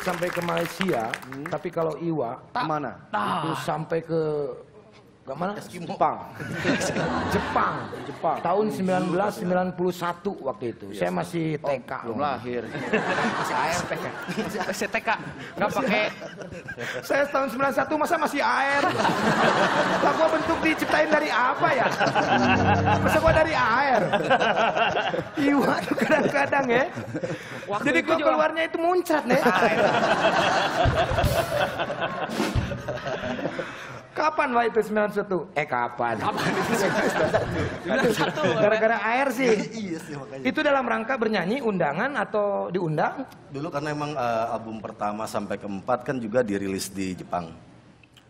sampai ke Malaysia, tapi kalau Iwa kemana? Itu sampai ke mana? Jepang. Jepang. Jepang. Tahun 1991 waktu itu. Saya masih TK. Belum lahir. Masih ART. Masih TK. Nggak pakai. Saya tahun 91 masa masih AR. Lah gua bentuk diciptain dari apa ya? Masa gua dari AR. Iwa tuh kadang-kadang ya. Jadi gua keluarnya itu muncrat nih. Kapan Wak itu 91? Kapan? Kapan itu 91? Gara-gara air sih. Iya sih makanya. Itu dalam rangka bernyanyi undangan atau diundang? Dulu karena emang album pertama sampai keempat kan juga dirilis di Jepang.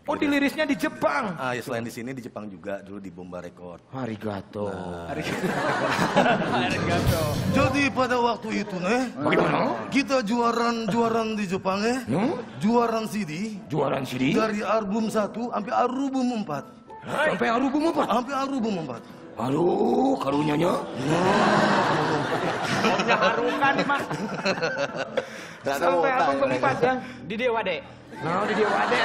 Oh, dilirisnya di Jepang? Ah, ya selain di sini di Jepang juga, dulu di Bomba Record. Arigato. Arigato. Jadi pada waktu itu nih, bagaimana? Kita juaran di Jepang ya, juaran CD. Juaran CD? Dari album 1 sampai album 4. Sampai album 4? Sampai album 4. Aduh, karunyanya. Omnya harukan nih, Mas. Sampai album 4 ya? Di Dewa Dek. Nah, di Dewa Dek.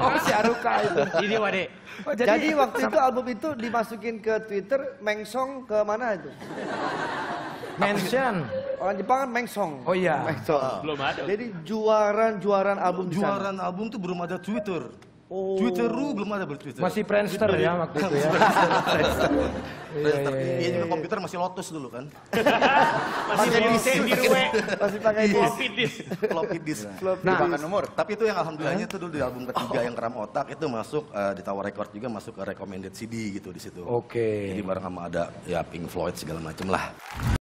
Oh, si Aruka itu. Di Dewa Dek. Oh, jadi waktu itu album itu dimasukin ke Twitter, mengsong ke mana itu? Mention. Orang Jepang kan mengsong. Oh iya. Mengsong. Belum ada. Jadi juaran album di sana. Juaran album tuh belum ada Twitter. Oh. Twitter belum ada bertwitter. Masih Friendster ya waktu itu ya. Friendster. Iya juga komputer masih Lotus dulu kan. Masih pakai floppy disk. Floppy disk. Nah, bukan nomor. Tapi itu yang alhamdulillahnya itu dulu di album ketiga yang Keram Otak itu masuk di Tower Record juga masuk ke recommended CD gitu di situ. Oke. Jadi bareng sama ada ya Pink Floyd segala macam lah.